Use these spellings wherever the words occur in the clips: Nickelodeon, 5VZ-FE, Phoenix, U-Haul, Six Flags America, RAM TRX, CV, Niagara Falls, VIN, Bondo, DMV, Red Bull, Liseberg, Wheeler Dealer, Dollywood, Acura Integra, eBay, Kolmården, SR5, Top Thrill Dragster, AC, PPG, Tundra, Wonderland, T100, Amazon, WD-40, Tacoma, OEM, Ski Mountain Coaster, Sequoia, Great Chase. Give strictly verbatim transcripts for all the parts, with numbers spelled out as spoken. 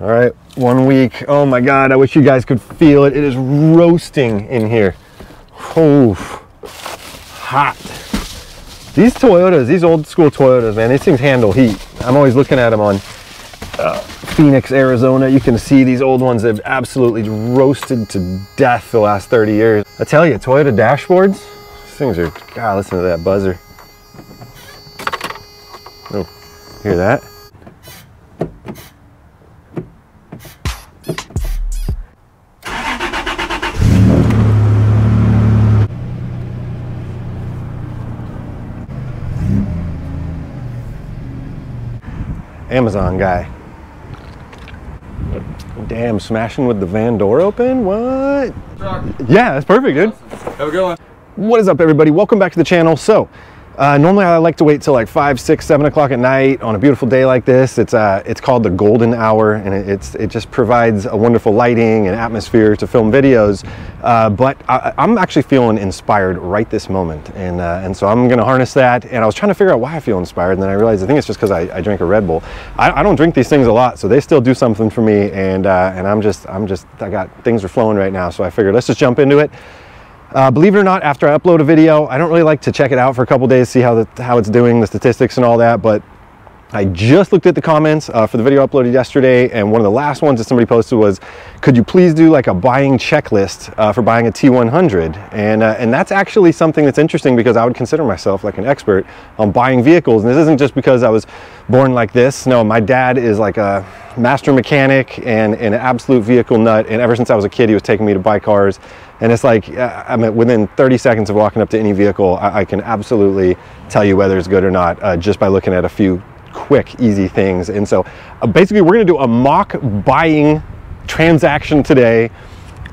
All right, one week. Oh my God, I wish you guys could feel it. It is roasting in here. Oh, hot. These Toyotas, these old school Toyotas, man, these things handle heat. I'm always looking at them on uh, Phoenix, Arizona. You can see these old ones have absolutely roasted to death the last thirty years. I tell you, Toyota dashboards, these things are, God, listen to that buzzer. Oh, hear that? Amazon guy. Damn, smashing with the van door open? What? Yeah, that's perfect, dude. Awesome. Have a good one. What is up, everybody? Welcome back to the channel. So, uh, normally I like to wait till like five, six, seven o'clock at night on a beautiful day like this. It's uh, it's called the golden hour, and it, it's it just provides a wonderful lighting and atmosphere to film videos. Uh, but I, I'm actually feeling inspired right this moment, and uh, and so I'm gonna harness that. And I was trying to figure out why I feel inspired, and then I realized I think it's just because I, I drink a Red Bull. I, I don't drink these things a lot, so they still do something for me. And uh, and I'm just I'm just I got things are flowing right now, so I figured let's just jump into it. Uh, believe it or not, after I upload a video, I don't really like to check it out for a couple days, see how the, how it's doing, the statistics and all that, but I just looked at the comments uh, for the video uploaded yesterday, and one of the last ones that somebody posted was, could you please do like a buying checklist uh, for buying a T one hundred? And, uh, and that's actually something that's interesting because I would consider myself like an expert on buying vehicles. And this isn't just because I was born like this. No, my dad is like a master mechanic and, and an absolute vehicle nut. And ever since I was a kid, he was taking me to buy cars. And it's like, I mean, within thirty seconds of walking up to any vehicle, I, I can absolutely tell you whether it's good or not uh, just by looking at a few quick, easy things. And so uh, basically we're gonna do a mock buying transaction today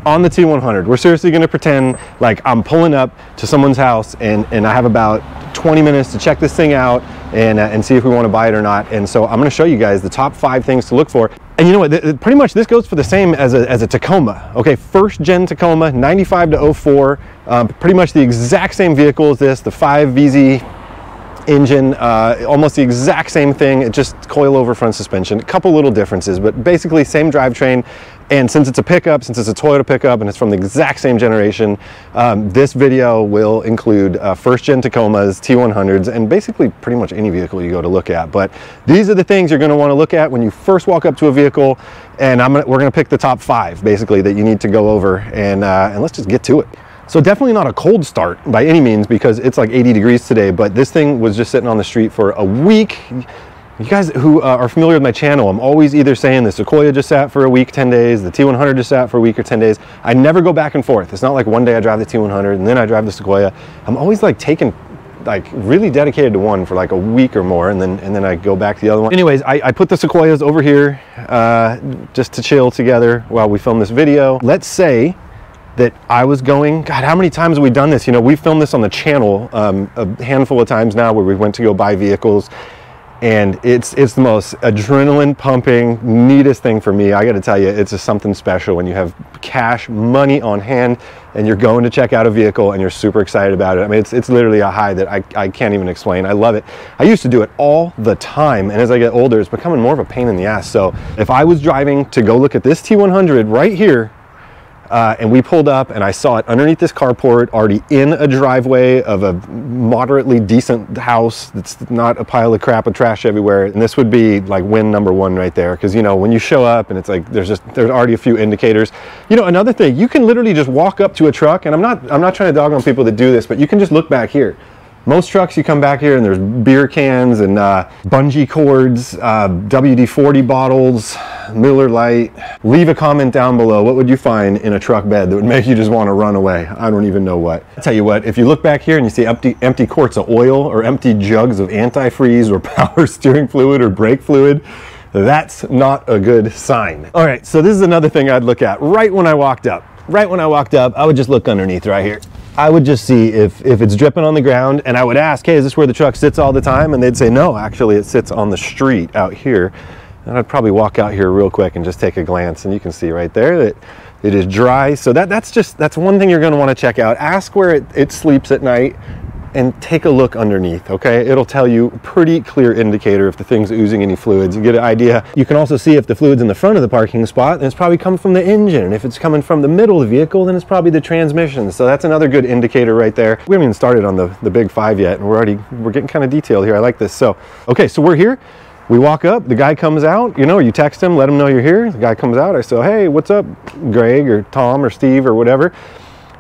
on the T one hundred. We're seriously gonna pretend like I'm pulling up to someone's house and, and I have about twenty minutes to check this thing out and, uh, and see if we wanna buy it or not. And so I'm gonna show you guys the top five things to look for. And you know what, th pretty much this goes for the same as a, as a Tacoma. Okay, first gen Tacoma, ninety-five to oh four, um, pretty much the exact same vehicle as this, the five V Z engine, uh, almost the exact same thing, it just coilover front suspension, a couple little differences, but basically same drivetrain. And since it's a pickup, since it's a Toyota pickup and it's from the exact same generation, um, this video will include uh, first gen Tacomas, T one hundreds, and basically pretty much any vehicle you go to look at. But these are the things you're gonna wanna look at when you first walk up to a vehicle, and I'm gonna, we're gonna pick the top five basically that you need to go over, and, uh, and let's just get to it. So definitely not a cold start by any means because it's like eighty degrees today, but this thing was just sitting on the street for a week. You guys who uh, are familiar with my channel, I'm always either saying the Sequoia just sat for a week, ten days, the T one hundred just sat for a week or ten days. I never go back and forth. It's not like one day I drive the T one hundred and then I drive the Sequoia. I'm always like taking, like really dedicated to one for like a week or more, and then and then I go back to the other one. Anyways, I, I put the Sequoias over here uh, just to chill together while we film this video. Let's say that I was going, God, how many times have we done this? You know, we filmed this on the channel um, a handful of times now where we went to go buy vehicles, and it's it's the most adrenaline pumping, neatest thing for me. I gotta tell you, it's just something special when you have cash, money on hand, and you're going to check out a vehicle and you're super excited about it. I mean, it's, it's literally a high that I, I can't even explain. I love it. I used to do it all the time. And as I get older, it's becoming more of a pain in the ass. So if I was driving to go look at this T one hundred right here, Uh, and we pulled up and I saw it underneath this carport, already in a driveway of a moderately decent house that's not a pile of crap and trash everywhere. And this would be like win number one right there. Cause you know, when you show up and it's like, there's just, there's already a few indicators. You know, another thing, you can literally just walk up to a truck, and I'm not, I'm not trying to dog on people that do this, but you can just look back here. Most trucks, you come back here and there's beer cans and uh, bungee cords, uh, W D forty bottles, Miller Lite. Leave a comment down below. What would you find in a truck bed that would make you just want to run away? I don't even know what. I'll tell you what, if you look back here and you see empty, empty quarts of oil or empty jugs of antifreeze or power steering fluid or brake fluid, that's not a good sign. All right, so this is another thing I'd look at right when I walked up. Right when I walked up, I would just look underneath right here. I would just see if, if it's dripping on the ground, and I would ask, hey, is this where the truck sits all the time? And they'd say, no, actually it sits on the street out here. And I'd probably walk out here real quick and just take a glance, and you can see right there that it is dry. So that, that's just, that's one thing you're gonna wanna check out. Ask where it, it sleeps at night. and take a look underneath, okay? It'll tell you pretty clear indicator if the thing's oozing any fluids. You get an idea. You can also see if the fluid's in the front of the parking spot, then it's probably come from the engine. And if it's coming from the middle of the vehicle, then it's probably the transmission. So that's another good indicator right there. We haven't even started on the, the big five yet, and we're already, we're getting kind of detailed here. I like this. So, okay, so we're here. We walk up, the guy comes out, you know, you text him, let him know you're here. The guy comes out, I say, hey, what's up, Greg or Tom or Steve or whatever.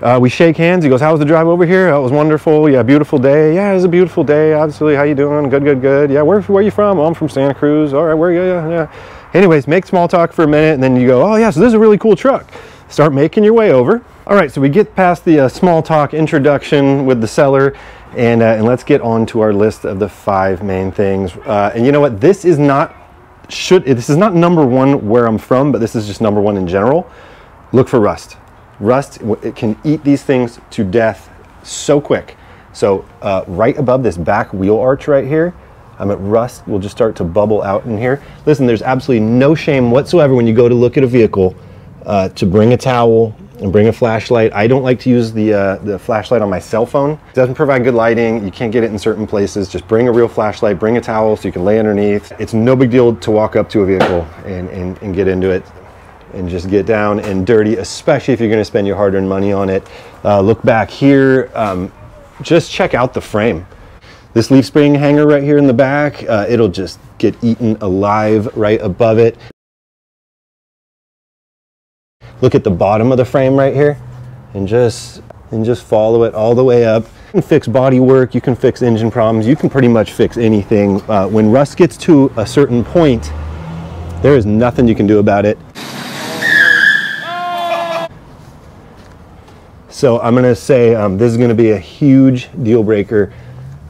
Uh, we shake hands. He goes, how was the drive over here? Oh, it was wonderful. Yeah, beautiful day. Yeah, it was a beautiful day. Absolutely. How you doing? Good, good, good. Yeah, where, where are you from? Oh, I'm from Santa Cruz. All right, where are you? Yeah, yeah. Anyways, make small talk for a minute, and then you go, oh, yeah, so this is a really cool truck. Start making your way over. All right, so we get past the uh, small talk introduction with the seller, and, uh, and let's get on to our list of the five main things. Uh, and you know what? This is not, should, this is not number one where I'm from, but this is just number one in general. Look for rust. Rust, it can eat these things to death so quick. So uh, right above this back wheel arch right here, um, rust will just start to bubble out in here. Listen, there's absolutely no shame whatsoever when you go to look at a vehicle uh, to bring a towel and bring a flashlight. I don't like to use the, uh, the flashlight on my cell phone. It doesn't provide good lighting. You can't get it in certain places. Just bring a real flashlight, bring a towel so you can lay underneath. It's no big deal to walk up to a vehicle and, and, and get into it. And just get down and dirty, especially if you're gonna spend your hard-earned money on it. Uh, look back here, um, just check out the frame. This leaf spring hanger right here in the back, uh, it'll just get eaten alive right above it. Look at the bottom of the frame right here and just, and just follow it all the way up. You can fix body work, you can fix engine problems, you can pretty much fix anything. Uh, when rust gets to a certain point, there is nothing you can do about it. So I'm gonna say um, this is gonna be a huge deal breaker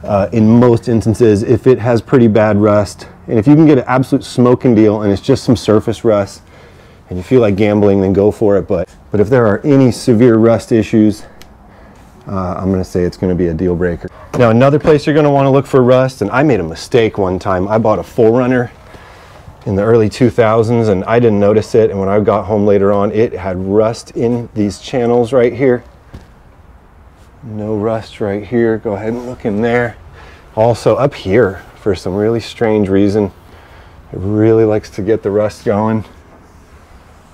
uh, in most instances if it has pretty bad rust. And if you can get an absolute smoking deal and it's just some surface rust and you feel like gambling, then go for it. But, but if there are any severe rust issues, uh, I'm gonna say it's gonna be a deal breaker. Now another place you're gonna wanna look for rust, and I made a mistake one time. I bought a four runner in the early two thousands and I didn't notice it. And when I got home later on, it had rust in these channels right here. No rust right here. Go ahead and look in there. Also up here, for some really strange reason, it really likes to get the rust going.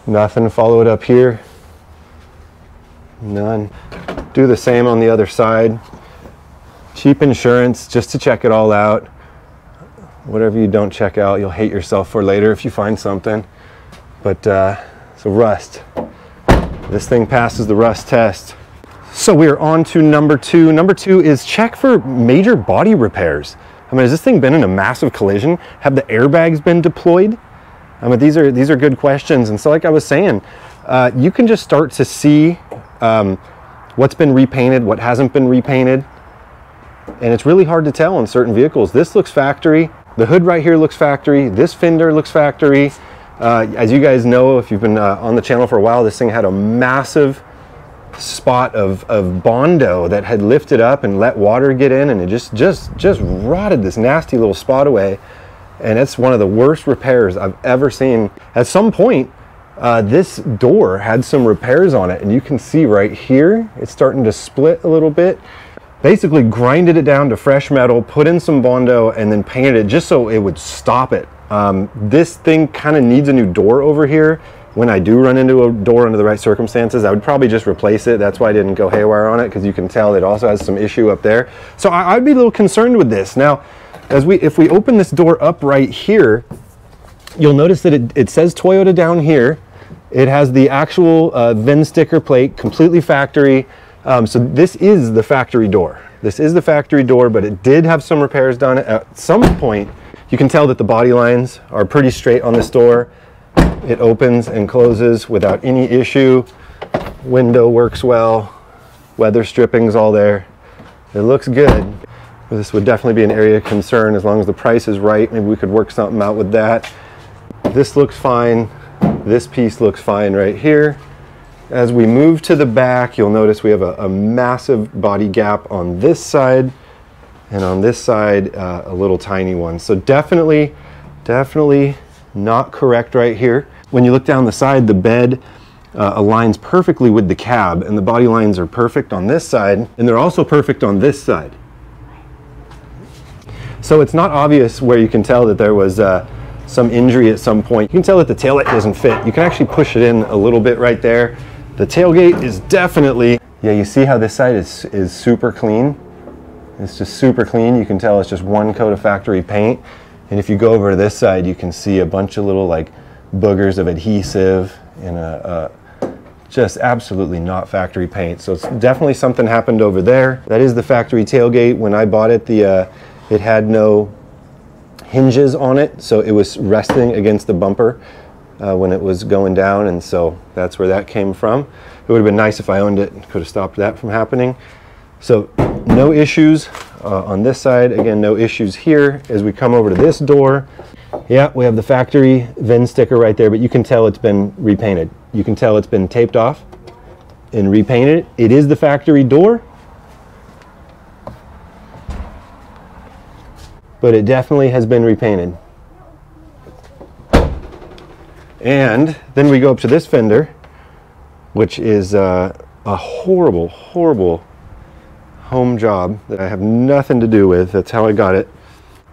Nothing. Follow it up here. None. Do the same on the other side. Cheap insurance just to check it all out. Whatever you don't check out, you'll hate yourself for later if you find something. But uh, so rust. This thing passes the rust test. So we are on to number two. Number two is check for major body repairs. I mean, has this thing been in a massive collision? Have the airbags been deployed? I mean, these are, these are good questions. And so like I was saying, uh, you can just start to see um, what's been repainted, what hasn't been repainted. And it's really hard to tell on certain vehicles. This looks factory. The hood right here looks factory. This fender looks factory. Uh, as you guys know, if you've been uh, on the channel for a while, this thing had a massive spot of, of Bondo that had lifted up and let water get in, and it just just just rotted this nasty little spot away, and it's one of the worst repairs I've ever seen. At some point uh, this door had some repairs on it, and you can see right here it's starting to split a little bit. Basically grinded it down to fresh metal, put in some Bondo, and then painted it just so it would stop it. Um, this thing kind of needs a new door over here. When I do run into a door under the right circumstances, I would probably just replace it. That's why I didn't go haywire on it, because you can tell it also has some issue up there. So I, I'd be a little concerned with this. Now, as we, if we open this door up right here, you'll notice that it, it says Toyota down here. It has the actual uh, V I N sticker plate, completely factory. Um, so this is the factory door. This is the factory door, but it did have some repairs done. At some point, you can tell that the body lines are pretty straight on this door. It opens and closes without any issue. Window works well. Weather stripping's all there. It looks good. This would definitely be an area of concern. As long as the price is right, maybe we could work something out with that. This looks fine. This piece looks fine right here. As we move to the back, you'll notice we have a, a massive body gap on this side, and on this side, uh, a little tiny one. So definitely, definitely, not correct right here. When you look down the side, the bed uh, aligns perfectly with the cab, and the body lines are perfect on this side, and they're also perfect on this side. So it's not obvious where you can tell that there was uh, some injury at some point. You can tell that the taillight doesn't fit. You can actually push it in a little bit right there. The tailgate is definitely, yeah, you see how this side is, is super clean? It's just super clean. You can tell it's just one coat of factory paint. And if you go over to this side, you can see a bunch of little like boogers of adhesive and a, a just absolutely not factory paint. So it's definitely something happened over there. That is the factory tailgate. When I bought it, the uh, it had no hinges on it, so it was resting against the bumper uh, when it was going down, and so that's where that came from. It would have been nice if I owned it, could have stopped that from happening. So no issues uh, on this side. Again, no issues here. As we come over to this door, yeah, we have the factory V I N sticker right there, but you can tell it's been repainted. You can tell it's been taped off and repainted. It is the factory door, but it definitely has been repainted. And then we go up to this fender, which is uh, a horrible, horrible home job that I have nothing to do with. That's how I got it.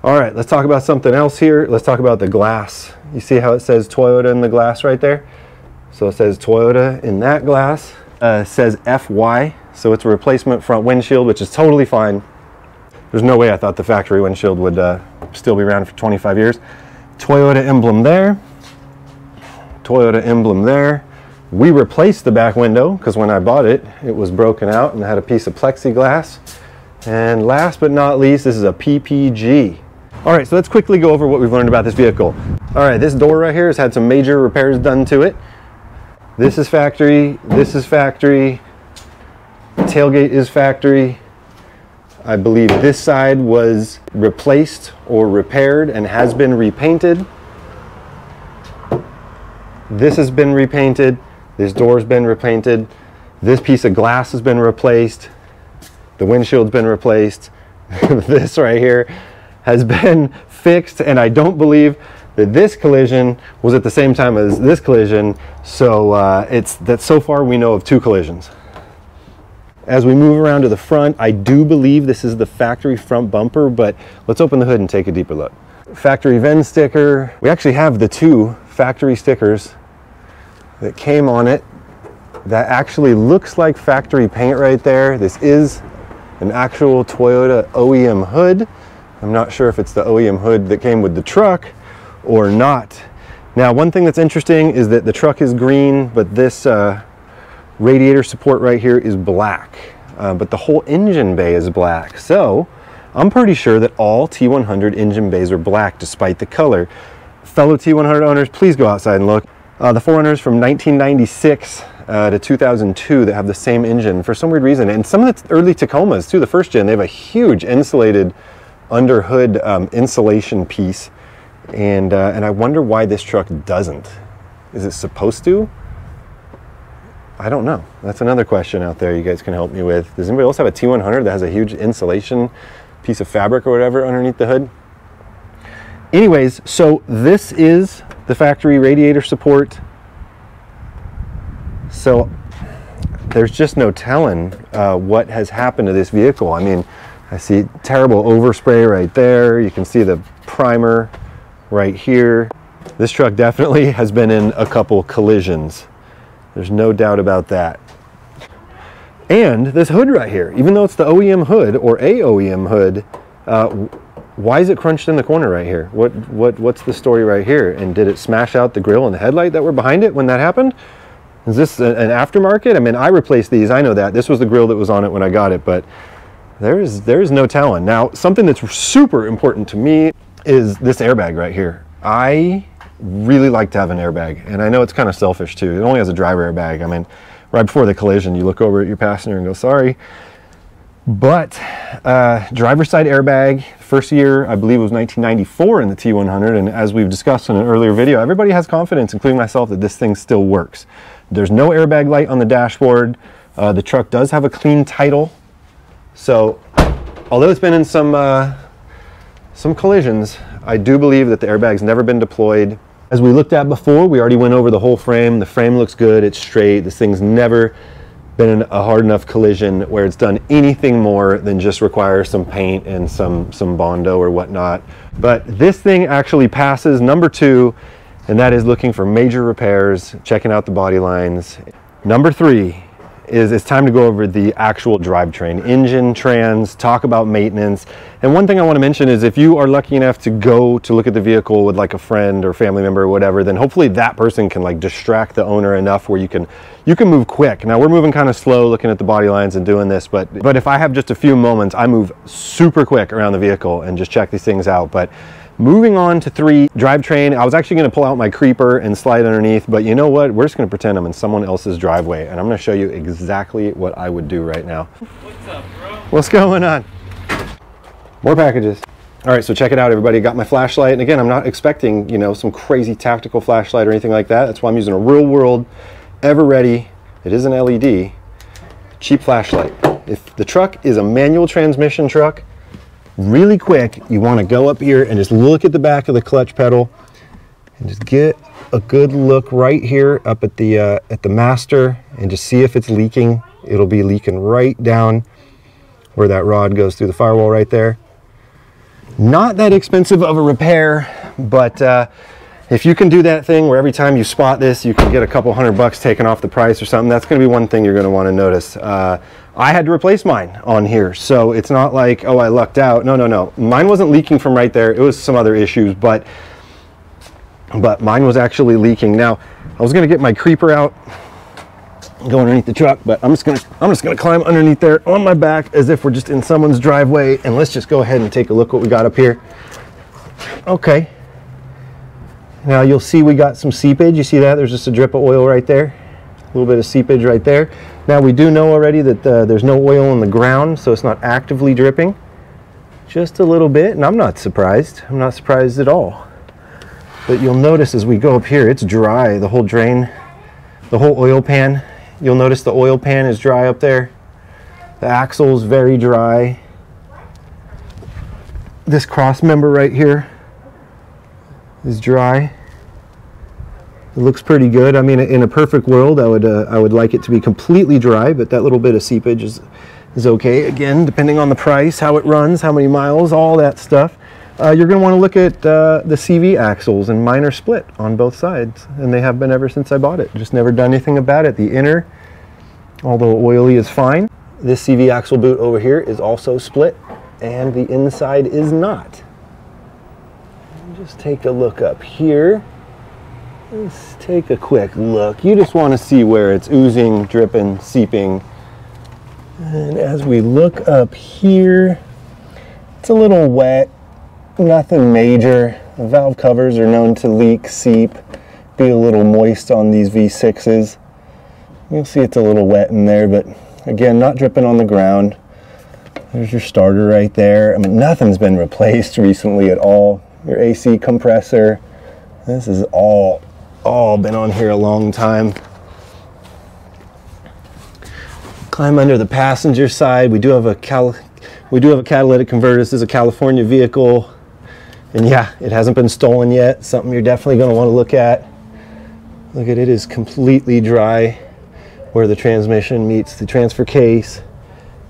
All right, let's talk about something else here. Let's talk about the glass. You see how it says Toyota in the glass right there? So it says Toyota in that glass. Uh, it says F Y, so it's a replacement front windshield, which is totally fine. There's no way I thought the factory windshield would uh, still be around for twenty-five years. Toyota emblem there. Toyota emblem there. We replaced the back window because when I bought it, it was broken out and had a piece of plexiglass. And last but not least, this is a P P G. All right, so let's quickly go over what we've learned about this vehicle. All right, this door right here has had some major repairs done to it. This is factory, this is factory, tailgate is factory. I believe this side was replaced or repaired and has been repainted. This has been repainted. This door's been repainted. This piece of glass has been replaced. The windshield's been replaced. This right here has been fixed, and I don't believe that this collision was at the same time as this collision. So uh, it's that so far we know of two collisions. As we move around to the front, I do believe this is the factory front bumper, but let's open the hood and take a deeper look. Factory V I N sticker. We actually have the two factory stickers that came on it. That actually looks like factory paint right there. This is an actual Toyota O E M hood. I'm not sure if it's the O E M hood that came with the truck or not. Now, one thing that's interesting is that the truck is green, but this uh, radiator support right here is black, uh, but the whole engine bay is black. So I'm pretty sure that all T one hundred engine bays are black despite the color. Fellow T one hundred owners, please go outside and look. Uh, the four runners from nineteen ninety-six uh, to two thousand two that have the same engine for some weird reason. And some of the early Tacomas too, the first gen, they have a huge insulated under hood um, insulation piece. And, uh, and I wonder why this truck doesn't. Is it supposed to? I don't know. That's another question out there you guys can help me with. Does anybody else have a T one hundred that has a huge insulation piece of fabric or whatever underneath the hood? Anyways, so this is the factory radiator support. So there's just no telling uh, what has happened to this vehicle. I mean, I see terrible overspray right there. You can see the primer right here. This truck definitely has been in a couple collisions. There's no doubt about that. And this hood right here, even though it's the O E M hood or a O E M hood, uh, why is it crunched in the corner right here? What, what, what's the story right here? And did it smash out the grill and the headlight that were behind it when that happened? Is this a, an aftermarket? I mean, I replaced these, I know that. This was the grill that was on it when I got it, but there is, there is no telling. Now, something that's super important to me is this airbag right here. I really like to have an airbag, and I know it's kind of selfish too. It only has a driver airbag. I mean, right before the collision, you look over at your passenger and go, sorry. But uh, driver's side airbag, first year, I believe it was nineteen ninety-four in the T one hundred, and as we've discussed in an earlier video, everybody has confidence, including myself, that this thing still works. There's no airbag light on the dashboard. Uh, the truck does have a clean title. So although it's been in some, uh, some collisions, I do believe that the airbag's never been deployed. As we looked at before, we already went over the whole frame. The frame looks good, it's straight. This thing's never been in a hard enough collision where it's done anything more than just require some paint and some, some Bondo or whatnot. But this thing actually passes number two, and that is looking for major repairs, checking out the body lines. Number three is it's time to go over the actual drivetrain, engine, trans, talk about maintenance. And one thing I want to mention is if you are lucky enough to go to look at the vehicle with like a friend or family member or whatever, then hopefully that person can like distract the owner enough where you can you can move quick. Now we're moving kind of slow looking at the body lines and doing this, but but if I have just a few moments, I move super quick around the vehicle and just check these things out. But moving on to three, drivetrain. I was actually going to pull out my creeper and slide underneath, but you know what? We're just going to pretend I'm in someone else's driveway, and I'm going to show you exactly what I would do right now. What's up, bro? What's going on? More packages. All right, so check it out, everybody. Got my flashlight, and again, I'm not expecting, you know, some crazy tactical flashlight or anything like that. That's why I'm using a real world, ever ready. It is an L E D, cheap flashlight. If the truck is a manual transmission truck, really quick, you want to go up here and just look at the back of the clutch pedal, and just get a good look right here up at the uh, at the master, and just see if it's leaking. It'll be leaking right down where that rod goes through the firewall right there. Not that expensive of a repair, but uh, if you can do that thing where every time you spot this, you can get a couple hundred bucks taken off the price or something, that's going to be one thing you're going to want to notice. Uh, I had to replace mine on here, so it's not like, oh, I lucked out. No, no, no. Mine wasn't leaking from right there. It was some other issues, but but mine was actually leaking. Now, I was going to get my creeper out, go underneath the truck, but I'm just going to I'm just going to climb underneath there on my back as if we're just in someone's driveway, and let's just go ahead and take a look what we got up here. Okay. Now, you'll see we got some seepage. You see that? There's just a drip of oil right there. A little bit of seepage right there. Now we do know already that uh, there's no oil in the ground, so it's not actively dripping. Just a little bit, and I'm not surprised. I'm not surprised at all. But you'll notice as we go up here, it's dry. The whole drain, the whole oil pan. You'll notice the oil pan is dry up there. The axle's very dry. This cross member right here is dry. It looks pretty good. I mean, in a perfect world, I would uh, I would like it to be completely dry, but that little bit of seepage is is okay. Again, depending on the price, how it runs, how many miles, all that stuff. Uh, you're going to want to look at uh, the C V axles, and mine are split on both sides, and they have been ever since I bought it. Just never done anything about it. The inner, although oily, is fine. This C V axle boot over here is also split, and the inside is not. Just take a look up here. Let's take a quick look. You just want to see where it's oozing, dripping, seeping. And as we look up here, it's a little wet, nothing major. The valve covers are known to leak, seep, be a little moist on these V sixes. You'll see it's a little wet in there, but again, not dripping on the ground. There's your starter right there. I mean, nothing's been replaced recently at all. Your A C compressor. This is all all been on here a long time. Climb under the passenger side. We do have a cal we do have a catalytic converter. This is a California vehicle, and yeah, it hasn't been stolen yet. Something you're definitely going to want to look at. Look at it, is completely dry where the transmission meets the transfer case.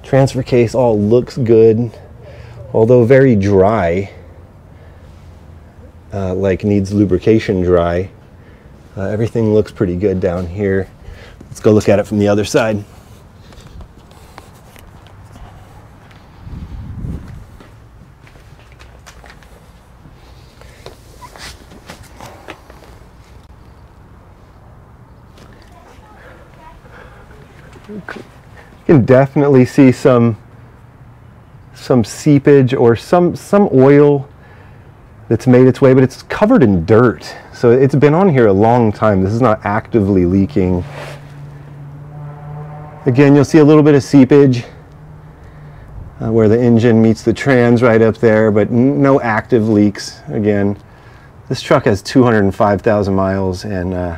Transfer case all looks good, although very dry. Uh, like needs lubrication dry. Uh, everything looks pretty good down here. Let's go look at it from the other side. You can definitely see some some seepage or some some oil that's made its way, but it's covered in dirt. So it's been on here a long time. This is not actively leaking. Again, you'll see a little bit of seepage uh, where the engine meets the trans right up there, but no active leaks. Again, this truck has two hundred five thousand miles, and uh,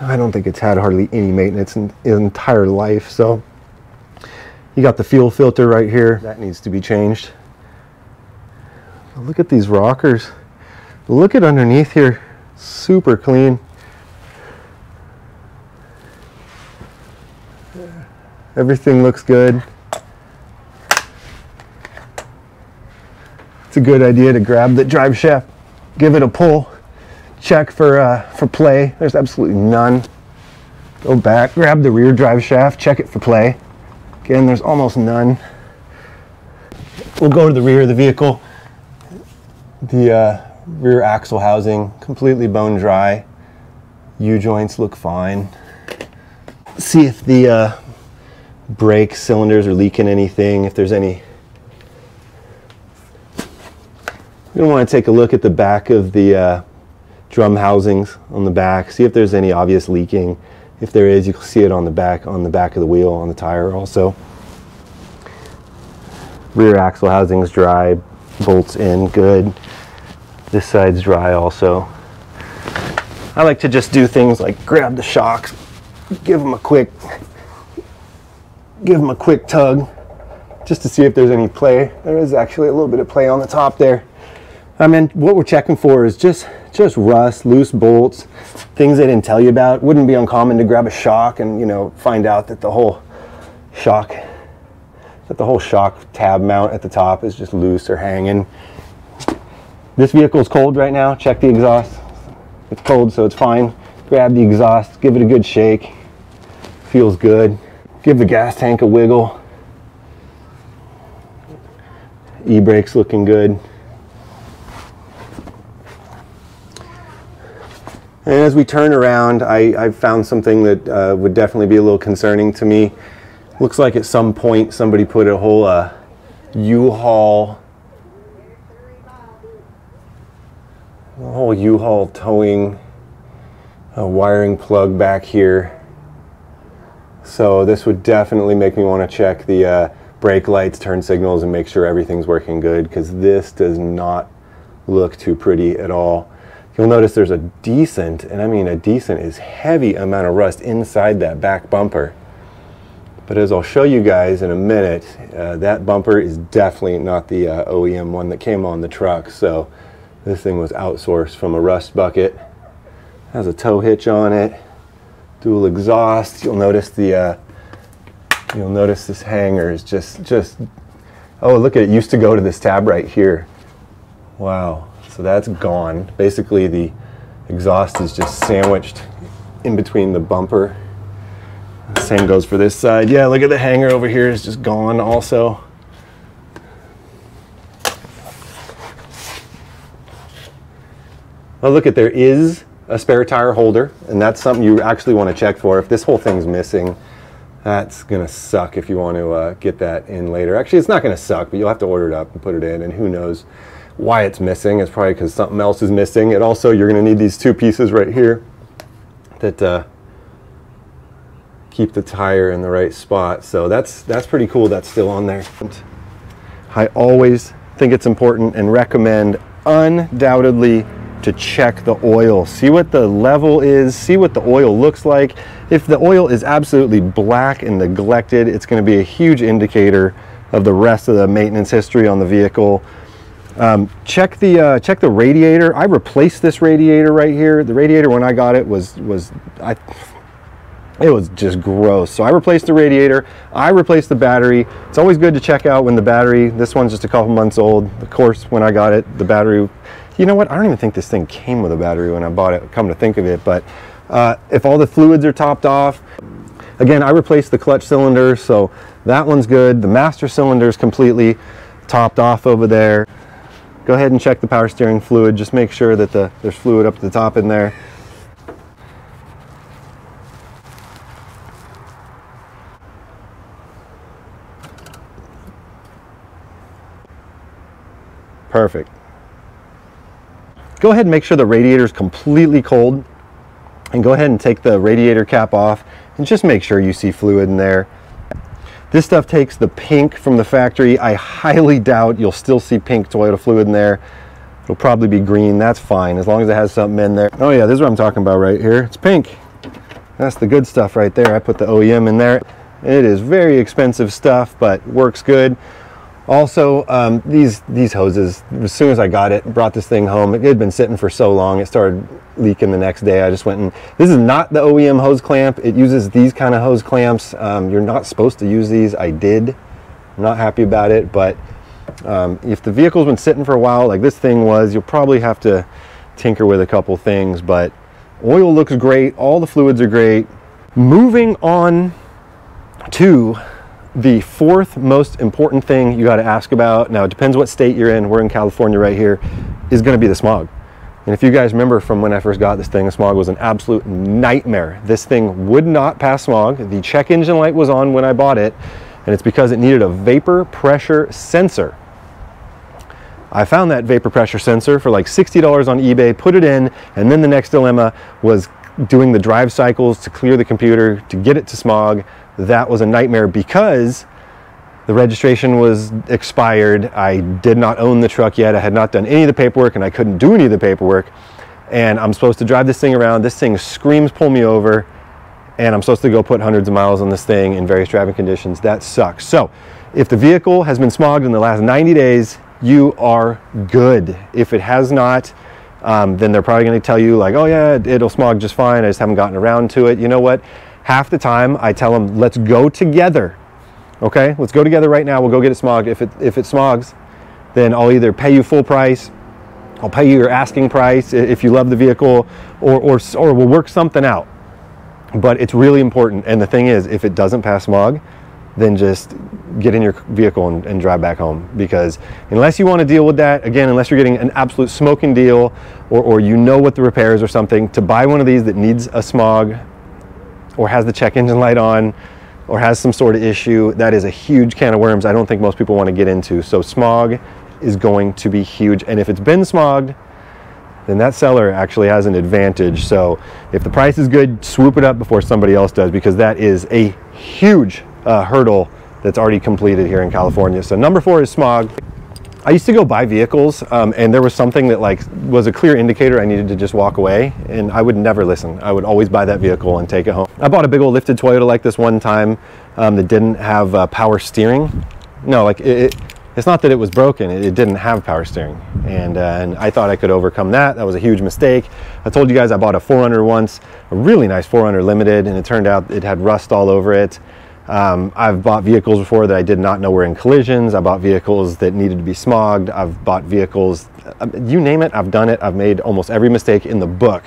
I don't think it's had hardly any maintenance in its entire life. So you got the fuel filter right here. That needs to be changed. Look at these rockers. Look at underneath here. Super clean. Everything looks good. It's a good idea to grab the drive shaft, give it a pull, check for uh, for play. There's absolutely none. Go back, grab the rear drive shaft, check it for play. Again, there's almost none. We'll go to the rear of the vehicle. The uh, rear axle housing, completely bone dry. U-joints look fine. See if the uh, brake cylinders are leaking anything, if there's any. We're gonna wanna take a look at the back of the uh, drum housings on the back, see if there's any obvious leaking. If there is, you can see it on the back, on the back of the wheel, on the tire also. Rear axle housing's dry, bolts in good. This side's dry also. I like to just do things like grab the shocks, give them a quick, give them a quick tug, just to see if there's any play. There is actually a little bit of play on the top there. I mean, what we're checking for is just just rust, loose bolts, things they didn't tell you about. Wouldn't be uncommon to grab a shock and, you know, find out that the whole shock, that the whole shock tab mount at the top is just loose or hanging. This vehicle's cold right now. Check the exhaust. It's cold, so it's fine. Grab the exhaust, give it a good shake. Feels good. Give the gas tank a wiggle. E-brake's looking good. And as we turn around, I, I found something that uh, would definitely be a little concerning to me. Looks like at some point somebody put a whole uh, U-Haul, a whole U-Haul towing uh, wiring plug back here. So this would definitely make me want to check the uh, brake lights, turn signals, and make sure everything's working good, because this does not look too pretty at all. You'll notice there's a decent, and I mean a decent is heavy amount of rust inside that back bumper. But as I'll show you guys in a minute, uh, that bumper is definitely not the uh, O E M one that came on the truck. So this thing was outsourced from a rust bucket. Has a tow hitch on it, dual exhaust. You'll notice the, uh, you'll notice this hanger is just, just, oh look at it, it used to go to this tab right here. Wow. So that's gone. Basically, the exhaust is just sandwiched in between the bumper. Same goes for this side. Yeah, look at the hanger over here, is just gone also. Well, look at, there is a spare tire holder, and that's something you actually want to check for. If this whole thing's missing, that's gonna suck if you want to uh, get that in later. Actually, it's not gonna suck, but you'll have to order it up and put it in, and who knows why it's missing. It's probably because something else is missing. And also, you're going to need these two pieces right here that uh, keep the tire in the right spot. So that's that's pretty cool that's still on there. I always think it's important and recommend undoubtedly to check the oil. See what the level is, see what the oil looks like. If the oil is absolutely black and neglected, it's going to be a huge indicator of the rest of the maintenance history on the vehicle. Um, check the uh, check the radiator. I replaced this radiator right here. The radiator when I got it was was I it was just gross. So I replaced the radiator. I replaced the battery. It's always good to check out when the battery. This one's just a couple months old. Of course, when I got it, the battery. You know what? I don't even think this thing came with a battery when I bought it. Come to think of it, but uh, if all the fluids are topped off. Again, I replaced the clutch cylinder, so that one's good. The master cylinder is completely topped off over there. Go ahead and check the power steering fluid. Just make sure that the, there's fluid up to the top in there. Perfect. Go ahead and make sure the radiator is completely cold, and go ahead and take the radiator cap off and just make sure you see fluid in there. This stuff takes the pink from the factory. I highly doubt you'll still see pink Toyota fluid in there. It'll probably be green. That's fine, as long as it has something in there. Oh yeah, this is what I'm talking about right here. It's pink. That's the good stuff right there. I put the O E M in there. It is very expensive stuff, but works good. Also, um, these these hoses, as soon as I got it, brought this thing home, it had been sitting for so long, it started leaking the next day. I just went and, this is not the O E M hose clamp. It uses these kind of hose clamps. Um, you're not supposed to use these. I did. I'm not happy about it, but um, if the vehicle's been sitting for a while, like this thing was, you'll probably have to tinker with a couple things, but oil looks great. All the fluids are great. Moving on to the fourth most important thing you got to ask about. Now, it depends what state you're in. We're in California right here. Is going to be the smog. And if you guys remember from when I first got this thing, the smog was an absolute nightmare. This thing would not pass smog. The check engine light was on when I bought it, and it's because it needed a vapor pressure sensor. I found that vapor pressure sensor for like sixty dollars on eBay, put it in, and then the next dilemma was doing the drive cycles to clear the computer to get it to smog. That was a nightmare because the registration was expired. I did not own the truck yet. I had not done any of the paperwork, and I couldn't do any of the paperwork. And I'm supposed to drive this thing around. This thing screams, pull me over. And I'm supposed to go put hundreds of miles on this thing in various driving conditions. That sucks. So if the vehicle has been smogged in the last ninety days, you are good. If it has not, um, then they're probably going to tell you like, oh yeah, it'll smog just fine. I just haven't gotten around to it. You know what? Half the time I tell them, let's go together. Okay, let's go together right now. We'll go get it smogged. If it, if it smogs, then I'll either pay you full price, I'll pay you your asking price if you love the vehicle, or, or, or we'll work something out. But it's really important. And the thing is, if it doesn't pass smog, then just get in your vehicle and, and drive back home, because unless you want to deal with that, again, unless you're getting an absolute smoking deal, or, or you know what the repairs or something, to buy one of these that needs a smog, or has the check engine light on, or has some sort of issue, that is a huge can of worms I don't think most people want to get into. So smog is going to be huge. And if it's been smogged, then that seller actually has an advantage. So if the price is good, swoop it up before somebody else does, because that is a huge uh, hurdle that's already completed here in California. So number four is smog. I used to go buy vehicles um, and there was something that like was a clear indicator I needed to just walk away, and I would never listen. I would always buy that vehicle and take it home. I bought a big old lifted Toyota like this one time um, that didn't have uh, power steering. No, like it, it, it's not that it was broken, it, it didn't have power steering. And, uh, and I thought I could overcome that. That was a huge mistake. I told you guys I bought a four runner once, a really nice four runner Limited, and it turned out it had rust all over it. Um, I've bought vehicles before that I did not know were in collisions. I bought vehicles that needed to be smogged. I've bought vehicles, you name it, I've done it. I've made almost every mistake in the book.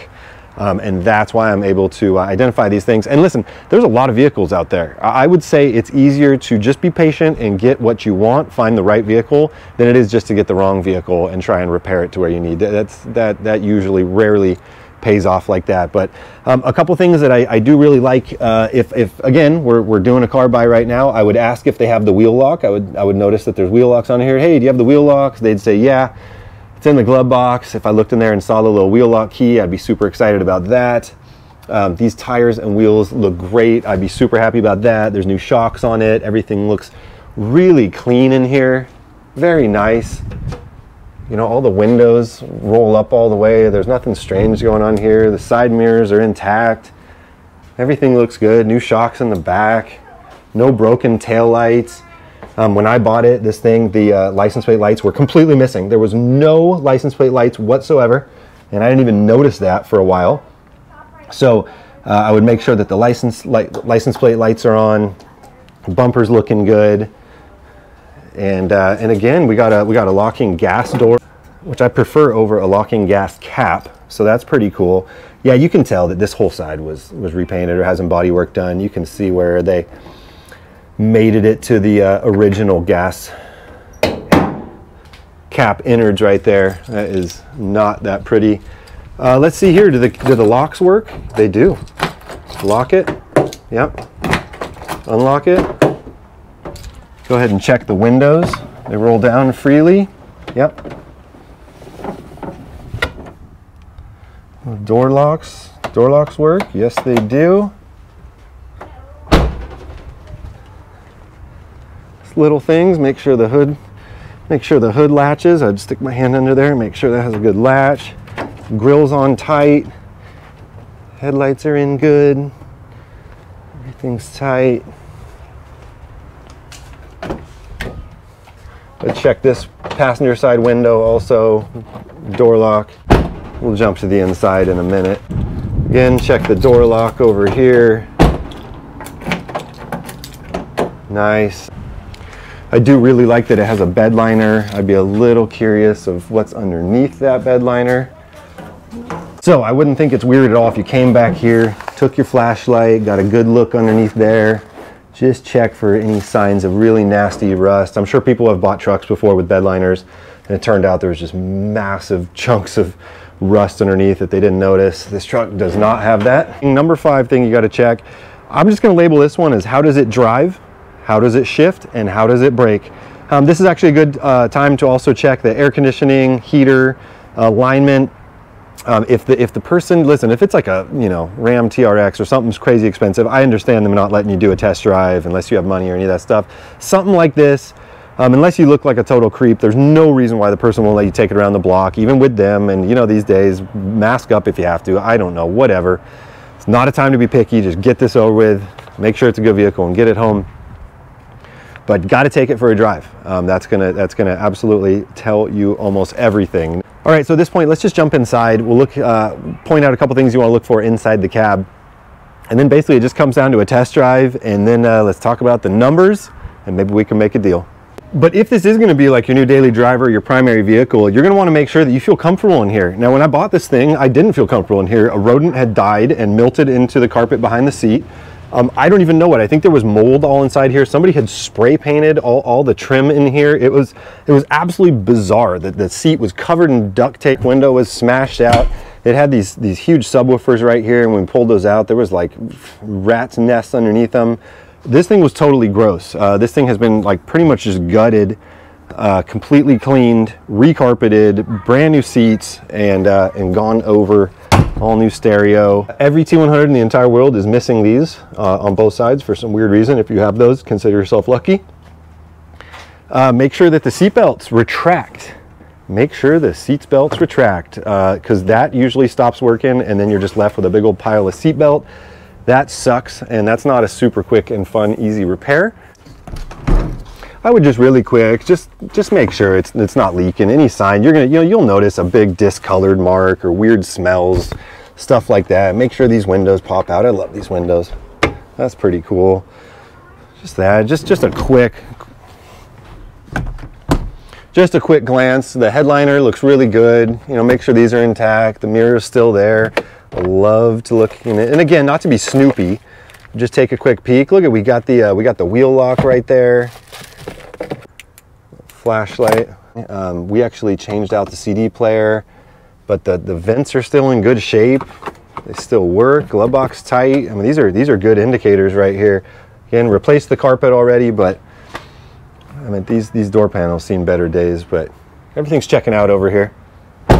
Um, and that's why I'm able to uh, identify these things. And listen, there's a lot of vehicles out there. I would say it's easier to just be patient and get what you want, find the right vehicle, than it is just to get the wrong vehicle and try and repair it to where you need. That's, that, that usually rarely pays off like that. But um, a couple things that I, I do really like, uh, if, if again, we're, we're doing a car buy right now, I would ask if they have the wheel lock. I would, I would notice that there's wheel locks on here. Hey, do you have the wheel locks? They'd say, yeah, it's in the glove box. If I looked in there and saw the little wheel lock key, I'd be super excited about that. Um, these tires and wheels look great. I'd be super happy about that. There's new shocks on it. Everything looks really clean in here. Very nice. You know, all the windows roll up all the way. There's nothing strange going on here. The side mirrors are intact. Everything looks good. New shocks in the back. No broken taillights. Um, when I bought it, this thing, the uh, license plate lights were completely missing. There was no license plate lights whatsoever. And I didn't even notice that for a while. So uh, I would make sure that the license, li- license plate lights are on. Bumper's looking good. And, uh, and again, we got, a, we got a locking gas door, which I prefer over a locking gas cap. So that's pretty cool. Yeah, you can tell that this whole side was, was repainted or has some body work done. You can see where they mated it to the uh, original gas cap innards right there. That is not that pretty. Uh, let's see here, do the, do the locks work? They do. Lock it, yep. Unlock it. Go ahead and check the windows. They roll down freely. Yep. Door locks. Door locks work. Yes, they do. Just little things. Make sure the hood. Make sure the hood latches. I'd stick my hand under there. Make sure that has a good latch. Grille's on tight. Headlights are in good. Everything's tight. Let's check this passenger side window also, door lock. We'll jump to the inside in a minute. Again, check the door lock over here. Nice. I do really like that it has a bed liner. I'd be a little curious of what's underneath that bed liner. So I wouldn't think it's weird at all if you came back here, took your flashlight, got a good look underneath there. Just check for any signs of really nasty rust. I'm sure people have bought trucks before with bed liners, and it turned out there was just massive chunks of rust underneath that they didn't notice. This truck does not have that. Number five thing you got to check, I'm just going to label this one as how does it drive, how does it shift, and how does it brake. Um, this is actually a good uh, time to also check the air conditioning, heater, alignment. Um, if the if the person, listen, if it's like a, you know, RAM T R X or something's crazy expensive, I understand them not letting you do a test drive unless you have money or any of that stuff. Something like this, um, unless you look like a total creep, there's no reason why the person won't let you take it around the block, even with them. And, you know, these days, mask up if you have to. I don't know, whatever. It's not a time to be picky. Just get this over with. Make sure it's a good vehicle and get it home. But got to take it for a drive. Um, that's gonna that's gonna absolutely tell you almost everything. All right, so at this point, let's just jump inside. We'll look, uh, point out a couple things you want to look for inside the cab, and then basically it just comes down to a test drive, and then uh, let's talk about the numbers, and maybe we can make a deal. But if this is going to be like your new daily driver, your primary vehicle, you're going to want to make sure that you feel comfortable in here. Now, when I bought this thing, I didn't feel comfortable in here. A rodent had died and melted into the carpet behind the seat. Um, I don't even know what. I think there was mold all inside here. Somebody had spray painted all, all the trim in here. It was it was absolutely bizarre that the seat was covered in duct tape. Window was smashed out. It had these these huge subwoofers right here, and when we pulled those out, there was like rat's nests underneath them. This thing was totally gross. Uh, this thing has been like pretty much just gutted, uh, completely cleaned, recarpeted, brand new seats, and uh, and gone over. All new stereo. Every T one hundred in the entire world is missing these uh, on both sides for some weird reason. If you have those, consider yourself lucky. Uh, make sure that the seat belts retract. Make sure the seat belts retract because uh, that usually stops working, and then you're just left with a big old pile of seat belt. That sucks, and that's not a super quick and fun, easy repair. I would just really quick, just just make sure it's it's not leaking. Any sign you're gonna, you know, you'll notice a big discolored mark or weird smells, stuff like that. Make sure these windows pop out. I love these windows. That's pretty cool. Just that, just just a quick, just a quick glance. The headliner looks really good. You know, make sure these are intact. The mirror's still there. I love to look in it. And again, not to be snoopy, just take a quick peek. Look at we got the uh, we got the wheel lock right there. Flashlight. Um, we actually changed out the C D player, but the, the vents are still in good shape. They still work. Glove box tight. I mean, these are these are good indicators right here. Again, replaced the carpet already, but I mean these these door panels seen better days, but everything's checking out over here. All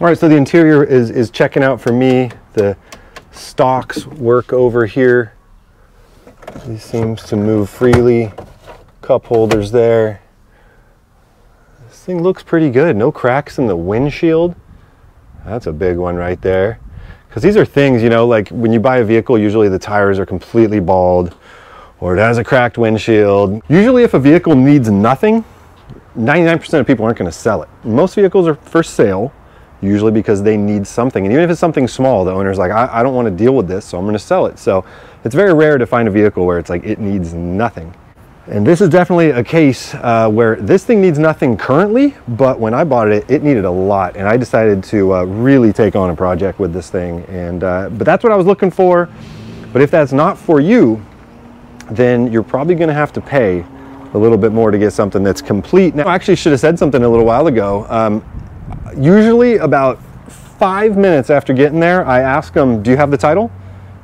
right, so the interior is is checking out for me. The stocks work over here. These seems to move freely. Cup holders there. This thing looks pretty good. No cracks in the windshield. That's a big one right there. Because these are things, you know, like when you buy a vehicle, usually the tires are completely bald or it has a cracked windshield. Usually if a vehicle needs nothing, ninety-nine percent of people aren't going to sell it. Most vehicles are for sale, usually because they need something. And even if it's something small, the owner's like, I, I don't want to deal with this, so I'm going to sell it. So it's very rare to find a vehicle where it's like it needs nothing. And this is definitely a case uh, where this thing needs nothing currently, but when I bought it, it needed a lot. And I decided to uh, really take on a project with this thing. And, uh, but that's what I was looking for. But if that's not for you, then you're probably gonna have to pay a little bit more to get something that's complete. Now, I actually should have said something a little while ago. Um, usually about five minutes after getting there, I ask them, do you have the title?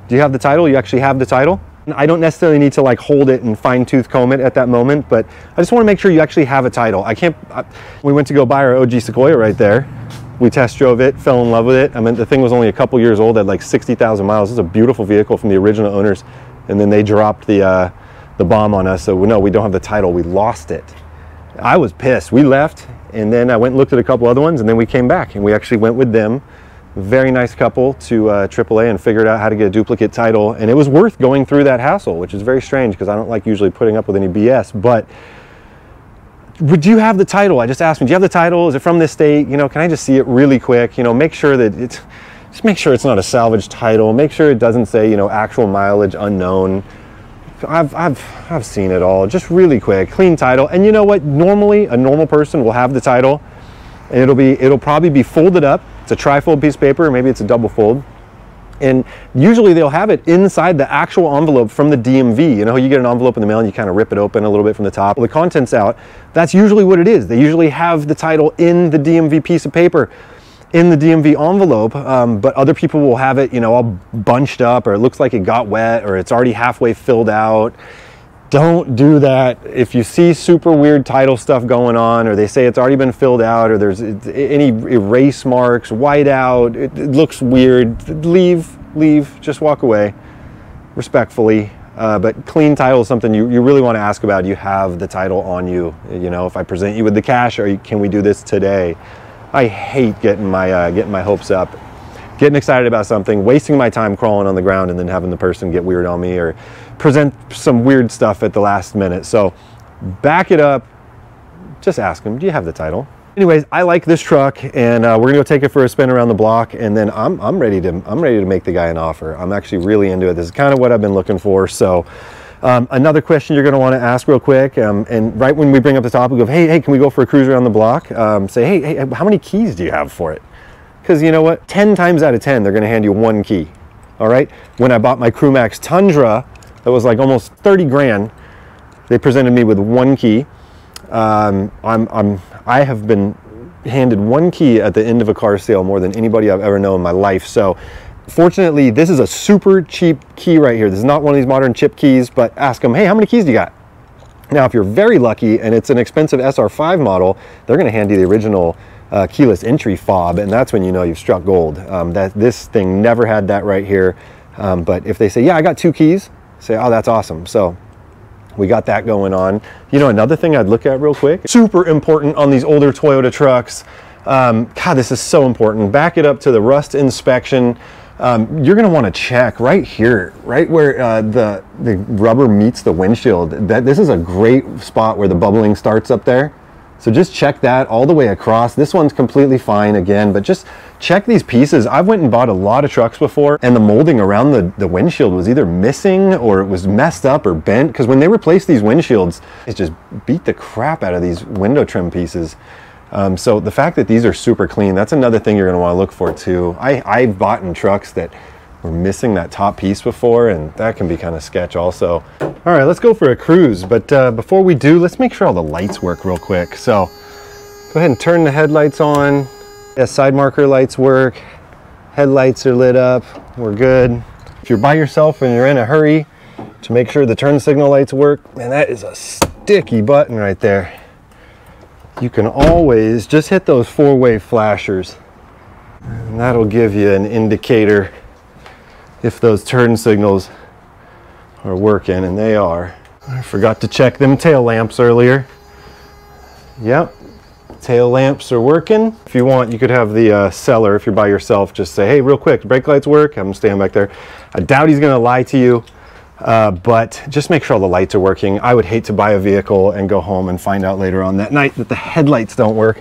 Do you have the title? You actually have the title? I don't necessarily need to like hold it and fine tooth comb it at that moment, but I just want to make sure you actually have a title. I can't, I, we went to go buy our O G Sequoia right there. We test drove it, fell in love with it. I mean, the thing was only a couple years old at like sixty thousand miles. It's a beautiful vehicle from the original owners. And then they dropped the, uh, the bomb on us. So no, we don't have the title. We lost it. I was pissed. We left and then I went and looked at a couple other ones and then we came back and we actually went with them. Very nice couple to uh, triple A and figured out how to get a duplicate title. And it was worth going through that hassle, which is very strange because I don't like usually putting up with any B S, but would you have the title? I just asked him, do you have the title? Is it from this state? You know, can I just see it really quick? You know, make sure that it's, just make sure it's not a salvage title. Make sure it doesn't say, you know, actual mileage unknown. I've, I've, I've seen it all. Just really quick, clean title. And you know what? Normally a normal person will have the title and it'll be, it'll probably be folded up. It's a tri-fold piece of paper, or maybe it's a double fold. And usually they'll have it inside the actual envelope from the D M V. You know, you get an envelope in the mail and you kind of rip it open a little bit from the top. The contents out, that's usually what it is. They usually have the title in the D M V piece of paper, in the D M V envelope, um, but other people will have it, you know, all bunched up, or it looks like it got wet, or it's already halfway filled out. Don't do that. If you see super weird title stuff going on, or they say it's already been filled out, or there's any erase marks, white out, it, it looks weird, leave, leave, just walk away respectfully. Uh, but clean title is something you, you really want to ask about. You have the title on you. You know, if I present you with the cash, or can we do this today? I hate getting my, uh, getting my hopes up, getting excited about something, wasting my time crawling on the ground and then having the person get weird on me or present some weird stuff at the last minute. So back it up, just ask them, do you have the title? Anyways, I like this truck, and uh, we're gonna go take it for a spin around the block, and then I'm, I'm, ready to, I'm ready to make the guy an offer. I'm actually really into it. This is kind of what I've been looking for. So um, another question you're gonna wanna ask real quick, um, and right when we bring up the topic of, hey, hey, can we go for a cruise around the block? Um, say, hey, hey, how many keys do you have for it? Because you know what, ten times out of ten, they're gonna hand you one key, all right? When I bought my Crewmax Tundra, that was like almost thirty grand, they presented me with one key. Um, I'm, I'm, I have been handed one key at the end of a car sale more than anybody I've ever known in my life. So fortunately, this is a super cheap key right here. This is not one of these modern chip keys, but ask them, hey, how many keys do you got? Now, if you're very lucky and it's an expensive S R five model, they're gonna hand you the original uh, keyless entry fob, and that's when you know you've struck gold. Um, that, this thing never had that right here. Um, but if they say, yeah, I got two keys, say, oh, that's awesome. So we got that going on. You know, another thing I'd look at real quick, super important on these older Toyota trucks. Um, God, this is so important. Back it up to the rust inspection. Um, you're gonna wanna check right here, right where uh, the, the rubber meets the windshield. That, this is a great spot where the bubbling starts up there. So just check that all the way across. This one's completely fine again, but just check these pieces. I've went and bought a lot of trucks before, and the molding around the, the windshield was either missing or it was messed up or bent. Because when they replace these windshields, it just beat the crap out of these window trim pieces. Um, so the fact that these are super clean, that's another thing you're gonna wanna look for too. I, I've bought in trucks that were missing that top piece before, and that can be kind of sketch also. All right, let's go for a cruise. But uh, before we do, let's make sure all the lights work real quick. So go ahead and turn the headlights on. Yeah, side marker lights work. Headlights are lit up, we're good. If you're by yourself and you're in a hurry, to make sure the turn signal lights work, man, that is a sticky button right there. You can always just hit those four-way flashers, and that'll give you an indicator if those turn signals are working, and they are. I forgot to check them tail lamps earlier. Yep, tail lamps are working. If you want, you could have the uh, seller, if you're by yourself, just say, hey, real quick, brake lights work, I'm standing back there. I doubt he's gonna lie to you, uh, but just make sure all the lights are working. I would hate to buy a vehicle and go home and find out later on that night that the headlights don't work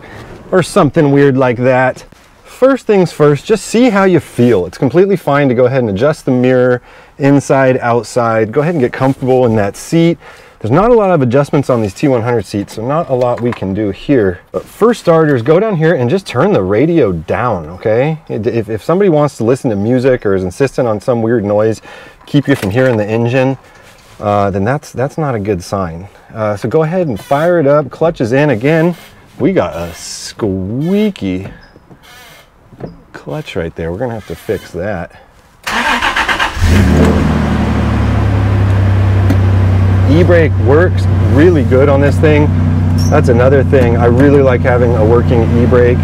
or something weird like that. First things first, just see how you feel. It's completely fine to go ahead and adjust the mirror inside, outside. Go ahead and get comfortable in that seat. There's not a lot of adjustments on these T one hundred seats, so not a lot we can do here. But for starters, go down here and just turn the radio down, okay? If, if somebody wants to listen to music or is insistent on some weird noise, keep you from hearing the engine, uh, then that's, that's not a good sign. Uh, so go ahead and fire it up. Clutch is in again. We got a squeaky clutch right there. We're gonna have to fix that. E-brake works really good on this thing. That's another thing. I really like having a working e-brake.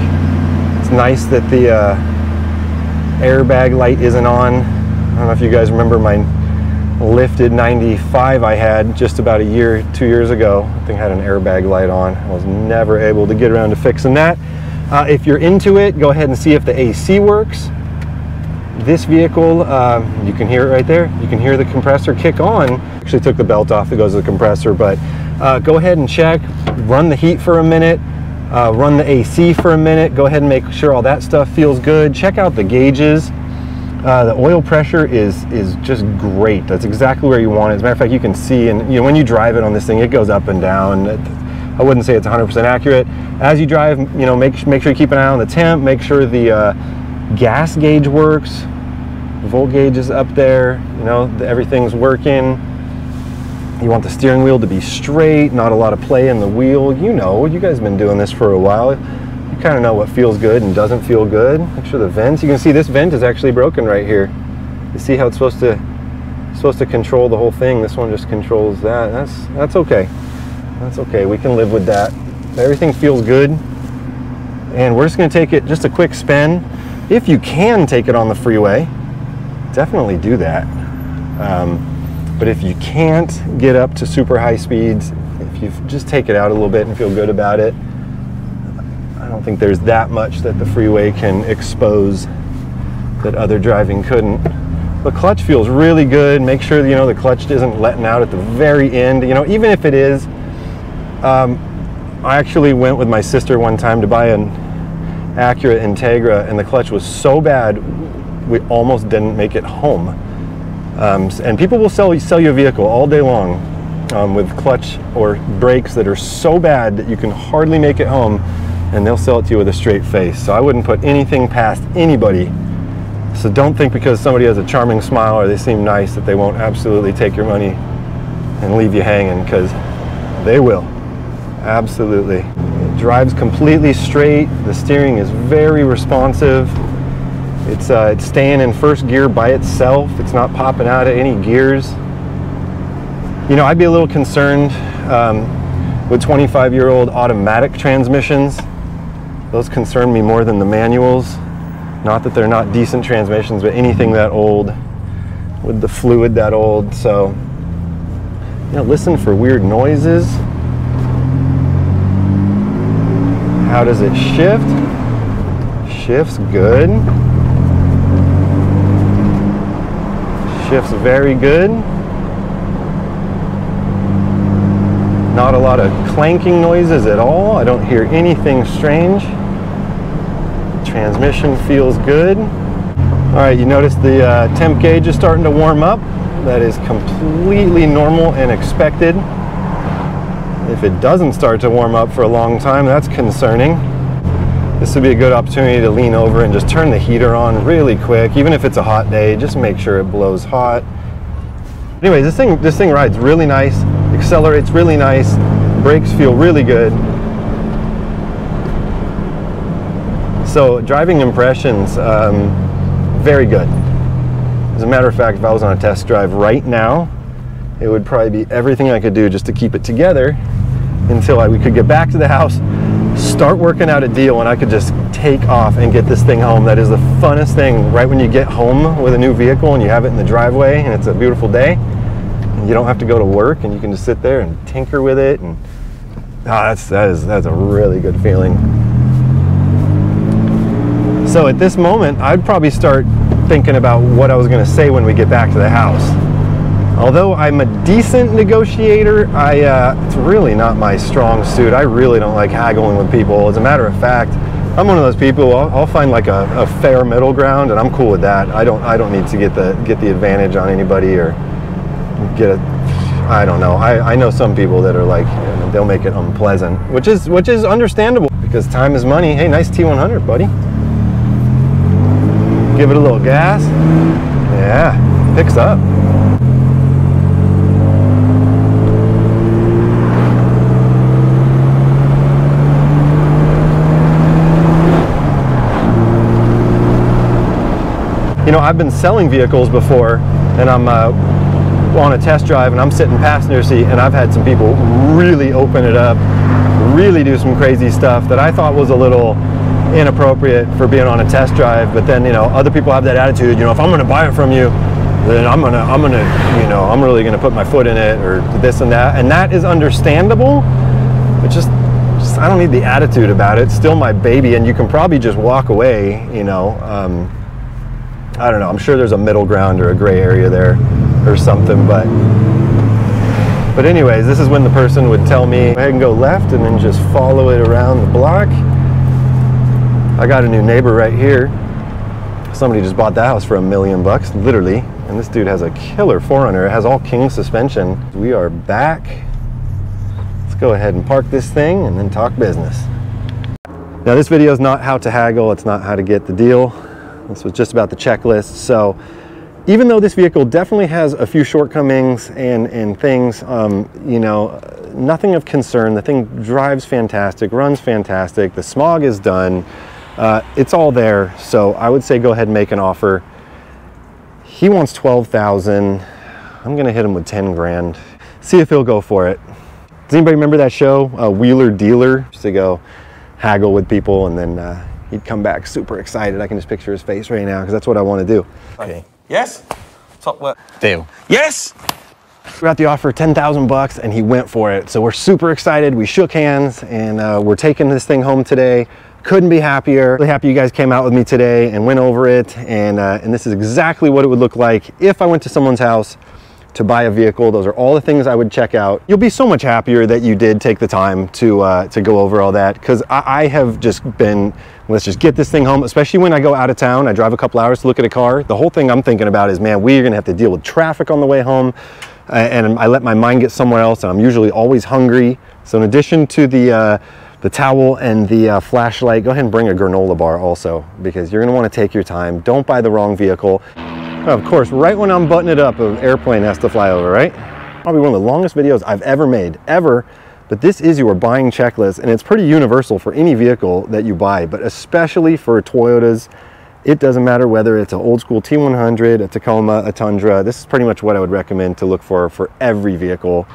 It's nice that the uh, airbag light isn't on. I don't know if you guys remember my lifted ninety-five I had just about a year, two years ago. I think I had an airbag light on. I was never able to get around to fixing that. Uh, if you're into it, go ahead and see if the A C works. This vehicle, uh, you can hear it right there. You can hear the compressor kick on. Actually took the belt off that goes to the compressor, but uh, go ahead and check, run the heat for a minute, uh, run the A C for a minute. Go ahead and make sure all that stuff feels good. Check out the gauges. Uh, the oil pressure is is just great. That's exactly where you want it. As a matter of fact, you can see, and you know, when you drive it on this thing, it goes up and down. I wouldn't say it's one hundred percent accurate. As you drive, you know, make make sure you keep an eye on the temp. Make sure the uh, gas gauge works. The volt gauge is up there. You know, the, everything's working. You want the steering wheel to be straight. Not a lot of play in the wheel. You know, you guys have been doing this for a while. Kind of know what feels good and doesn't feel good. Make sure the vents, you can see this vent is actually broken right here. You see how it's supposed to supposed to control the whole thing. This one just controls that. That's that's okay. That's okay. We can live with that. Everything feels good. And we're just going to take it just a quick spin. If you can take it on the freeway, definitely do that. Um, but if you can't get up to super high speeds, if you just take it out a little bit and feel good about it, I don't think there's that much that the freeway can expose that other driving couldn't. The clutch feels really good. Make sure you know the clutch isn't letting out at the very end. You know, even if it is, um, I actually went with my sister one time to buy an Acura Integra, and the clutch was so bad we almost didn't make it home. Um, and people will sell sell you a vehicle all day long um, with clutch or brakes that are so bad that you can hardly make it home. And they'll sell it to you with a straight face. So I wouldn't put anything past anybody. So don't think because somebody has a charming smile or they seem nice that they won't absolutely take your money and leave you hanging, because they will. Absolutely. It drives completely straight. The steering is very responsive. It's, uh, it's staying in first gear by itself. It's not popping out of any gears. You know, I'd be a little concerned um, with twenty-five year old automatic transmissions. Those concern me more than the manuals. Not that they're not decent transmissions, but anything that old, with the fluid that old. So, you know, listen for weird noises. How does it shift? Shifts good. Shifts very good. Not a lot of clanking noises at all. I don't hear anything strange. Transmission feels good. All right, you notice the uh, temp gauge is starting to warm up. That is completely normal and expected. If it doesn't start to warm up for a long time, that's concerning. This would be a good opportunity to lean over and just turn the heater on really quick. Even if it's a hot day, just make sure it blows hot. Anyways, this thing, this thing rides really nice. Accelerates really nice. Brakes feel really good. So driving impressions, um, very good. As a matter of fact, if I was on a test drive right now, it would probably be everything I could do just to keep it together until I, we could get back to the house, start working out a deal, and I could just take off and get this thing home. That is the funnest thing, right when you get home with a new vehicle and you have it in the driveway and it's a beautiful day. You don't have to go to work, and you can just sit there and tinker with it, and oh, that's that is that's a really good feeling. So at this moment, I'd probably start thinking about what I was going to say when we get back to the house. Although I'm a decent negotiator, I uh, it's really not my strong suit. I really don't like haggling with people. As a matter of fact, I'm one of those people. I'll, I'll find like a, a fair middle ground, and I'm cool with that. I don't I don't need to get the get the advantage on anybody or. Get a, I don't know. I, I know some people that are like, you know, they'll make it unpleasant, which is which is understandable because time is money. Hey, nice T one hundred, buddy. Give it a little gas. Yeah, picks up. You know, I've been selling vehicles before, and I'm. Uh, on a test drive and I'm sitting passenger seat, and I've had some people really open it up, really do some crazy stuff that I thought was a little inappropriate for being on a test drive. But then, you know, other people have that attitude, you know, if I'm gonna buy it from you, then I'm gonna I'm gonna you know I'm really gonna put my foot in it, or this and that, and that is understandable, but just just I don't need the attitude about it. It's still my baby, and you can probably just walk away, you know um I don't know, I'm sure there's a middle ground or a gray area there or something, but but anyways, this is when the person would tell me I can go left and then just follow it around the block. I got a new neighbor right here. Somebody just bought the house for a million bucks, literally, and this dude has a killer four runner. It has all king suspension. We are back. Let's go ahead and park this thing and then talk business. Now this video is not how to haggle, it's not how to get the deal. This was just about the checklist. So even though this vehicle definitely has a few shortcomings and, and things, um, you know, nothing of concern. The thing drives fantastic, runs fantastic. The smog is done. Uh, it's all there. So I would say go ahead and make an offer. He wants twelve thousand. I'm gonna hit him with ten grand. See if he'll go for it. Does anybody remember that show, uh, Wheeler Dealer? Used to go haggle with people and then uh, he'd come back super excited. I can just picture his face right now because that's what I want to do. Okay. Yes? Top work. Deal. Yes! We got the offer, ten thousand bucks, and he went for it. So we're super excited. We shook hands, and uh, we're taking this thing home today. Couldn't be happier. Really happy you guys came out with me today and went over it. And, uh, and this is exactly what it would look like if I went to someone's house to buy a vehicle. Those are all the things I would check out. You'll be so much happier that you did take the time to uh, to go over all that, because I, I have just been, let's just get this thing home, especially when I go out of town. I drive a couple hours to look at a car. The whole thing I'm thinking about is, man, we're gonna have to deal with traffic on the way home. Uh, and I let my mind get somewhere else, and I'm usually always hungry. So in addition to the, uh, the towel and the uh, flashlight, go ahead and bring a granola bar also, because you're gonna wanna take your time. Don't buy the wrong vehicle. Of course, right when I'm buttoning it up, an airplane has to fly over, right? Probably one of the longest videos I've ever made, ever. But this is your buying checklist, and it's pretty universal for any vehicle that you buy, but especially for Toyotas. It doesn't matter whether it's an old school T one hundred, a Tacoma, a Tundra. This is pretty much what I would recommend to look for for every vehicle.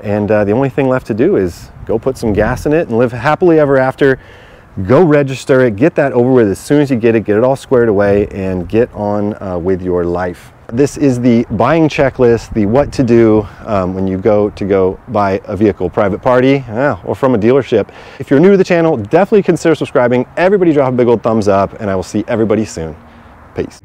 And uh, the only thing left to do is go put some gas in it and live happily ever after. Go register it, get that over with as soon as you get it, get it all squared away, and get on uh, with your life. This is the buying checklist, the what to do um, when you go to go buy a vehicle, private party, uh, or from a dealership. If you're new to the channel, definitely consider subscribing. Everybody drop a big old thumbs up, and I will see everybody soon. Peace.